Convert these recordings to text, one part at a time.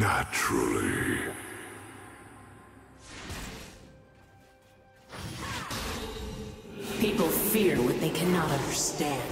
Naturally. People fear what they cannot understand.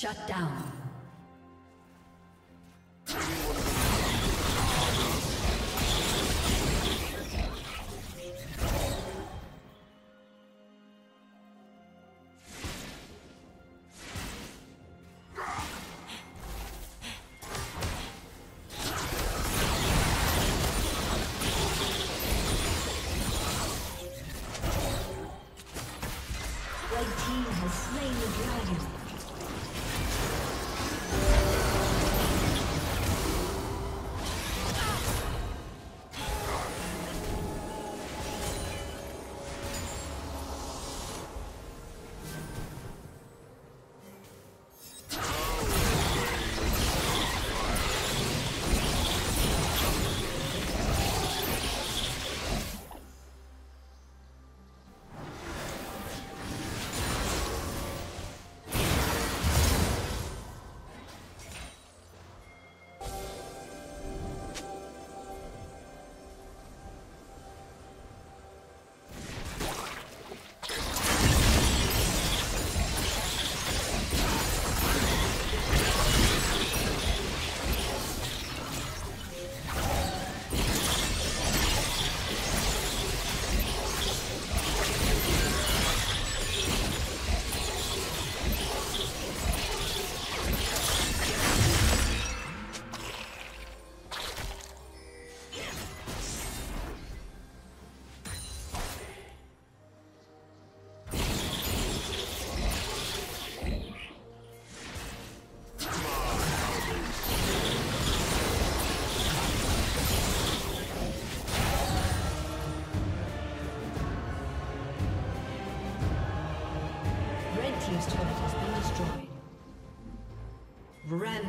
Shut down.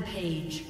Page.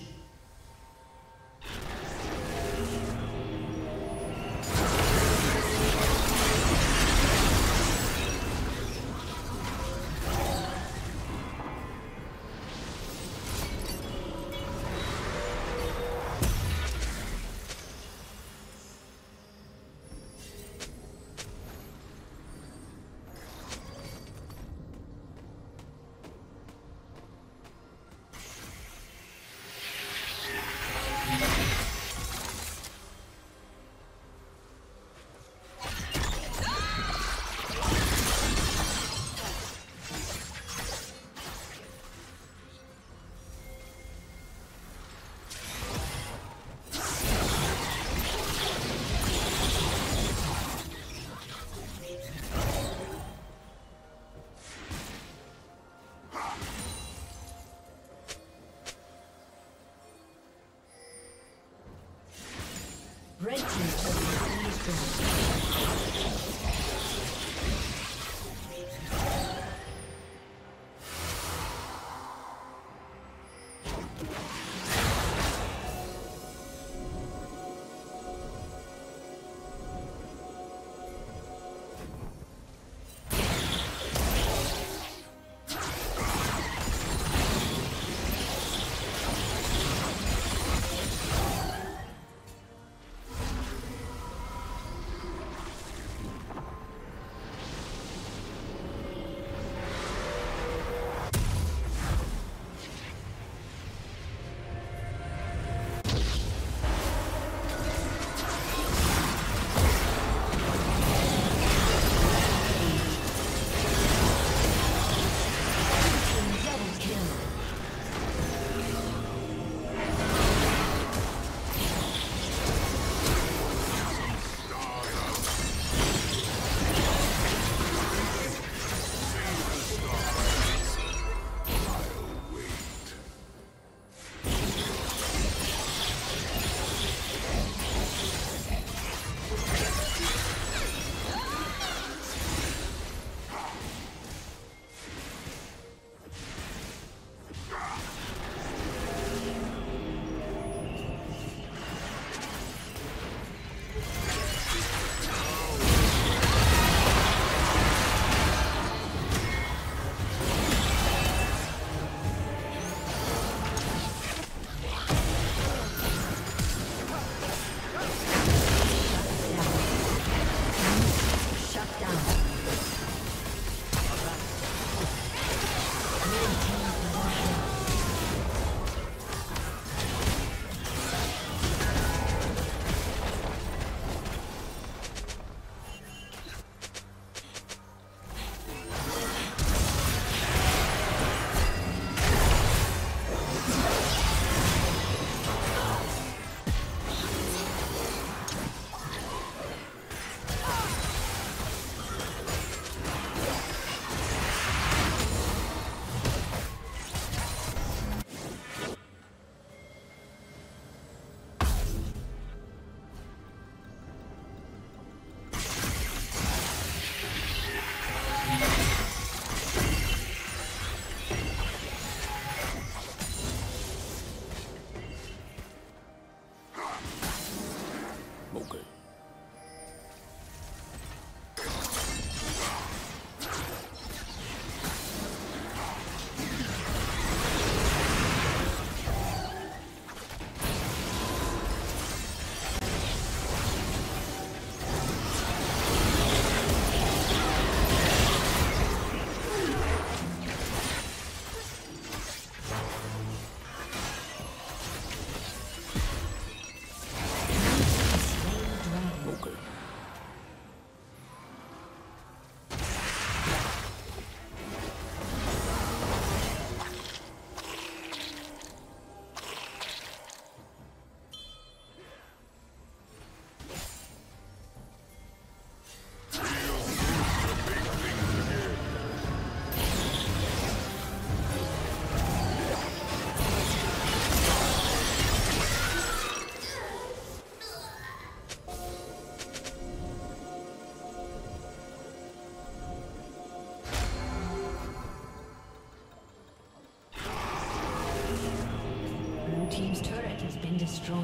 been destroyed.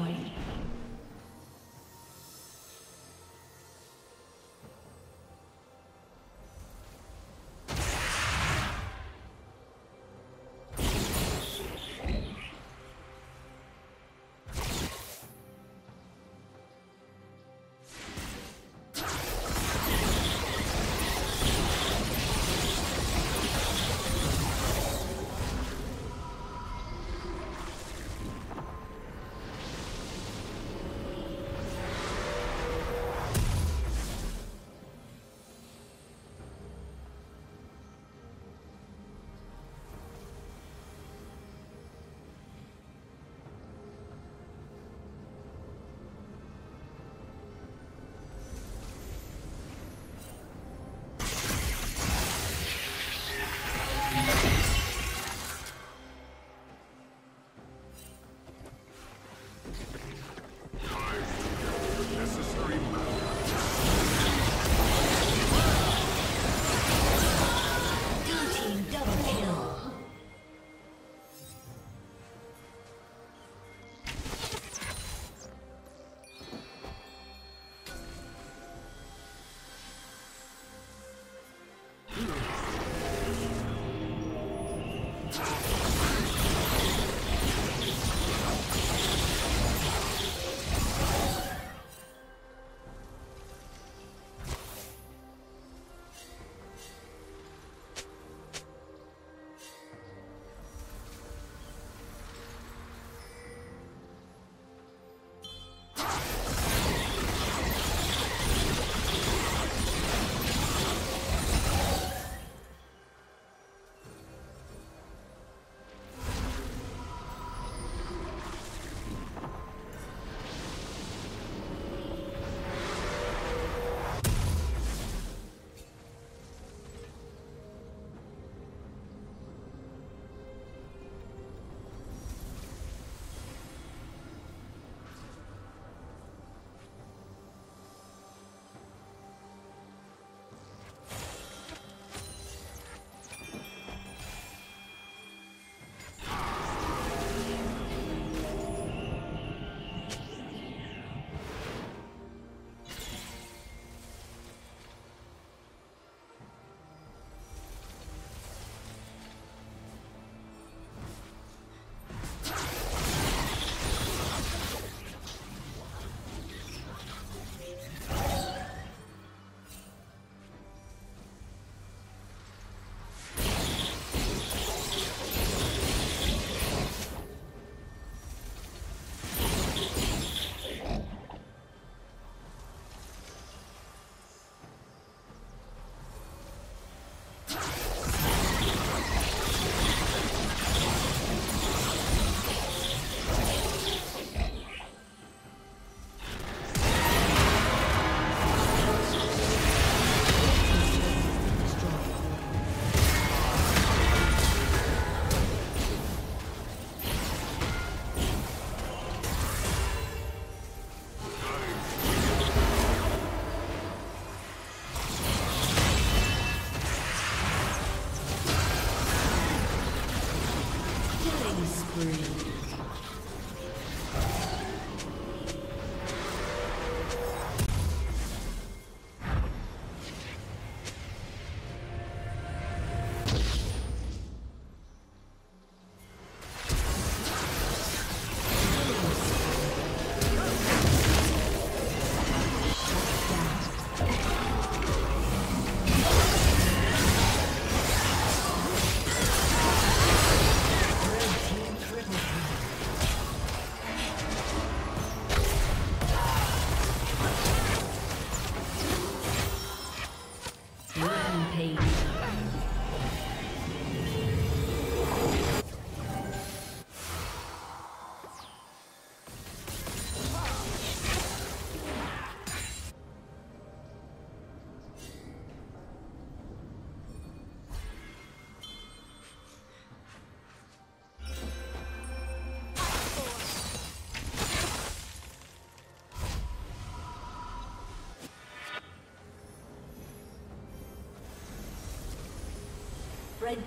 Red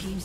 team's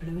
Blue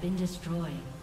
Been destroyed.